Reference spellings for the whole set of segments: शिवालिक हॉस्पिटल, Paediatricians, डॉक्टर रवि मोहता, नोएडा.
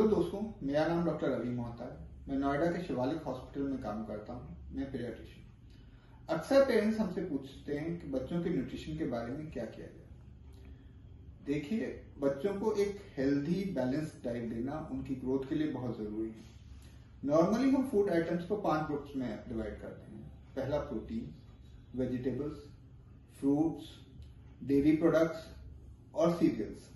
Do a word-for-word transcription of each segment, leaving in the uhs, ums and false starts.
Hello दोस्तों, मेरा नाम डॉक्टर रवि मोहता है। मैं नोएडा के शिवालिक हॉस्पिटल में काम करता हूँ। मैं पीडियाट्रिशियन हूँ। अक्सर पेरेंट्स हमसे पूछते हैं कि बच्चों के न्यूट्रिशन के बारे में क्या किया जाए। देखिए, बच्चों को एक हेल्दी बैलेंस डाइट देना उनकी ग्रोथ के लिए बहुत जरूरी है। नॉर्मली हम फूड आइटम्स को पांच ग्रुप्स में डिवाइड करते हैं। पहला protein, vegetables, fruits, dairy products और सीरियल्स।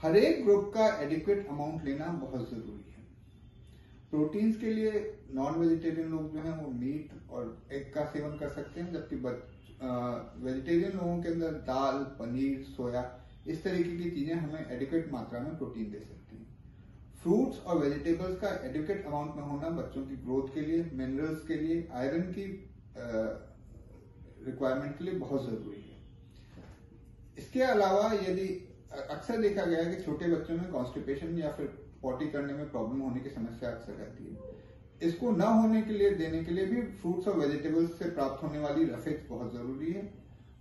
हर एक ग्रुप का एडिक्वेट अमाउंट लेना बहुत जरूरी है। प्रोटीन्स के लिए नॉन वेजिटेरियन लोग जो हैं वो मीट और एग का सेवन कर सकते हैं, जबकि वेजिटेरियन लोगों के अंदर दाल, पनीर, सोया इस तरीके की चीजें हमें एडिक्वेट मात्रा में प्रोटीन दे सकती हैं। फ्रूट्स और वेजिटेबल्स का एडिक्वेट अमाउंट में होना बच्चों की ग्रोथ के लिए, मिनरल्स के लिए, आयरन की रिक्वायरमेंट के लिए बहुत जरूरी है। इसके अलावा यदि अक्सर देखा गया है कि छोटे बच्चों में कॉन्स्टिपेशन या फिर पॉटी करने में प्रॉब्लम होने की समस्या अक्सर रहती है। इसको न होने के लिए देने के लिए भी फ्रूट्स और वेजिटेबल्स से प्राप्त होने वाली रफेज बहुत जरूरी है।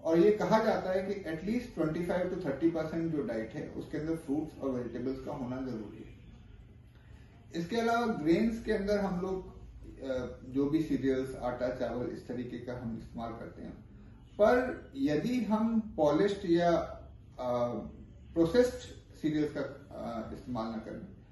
और ये कहा जाता है कि एटलीस्ट पच्चीस टू तीस परसेंट जो डाइट है उसके अंदर फ्रूट्स और वेजिटेबल्स का होना जरूरी है। इसके अलावा ग्रेन्स के अंदर हम लोग जो भी सीरियल्स, आटा, चावल इस तरीके का हम इस्तेमाल करते हैं, पर यदि हम पॉलिश्ड या आ, प्रोसेस्ड सीरियल्स का इस्तेमाल न करें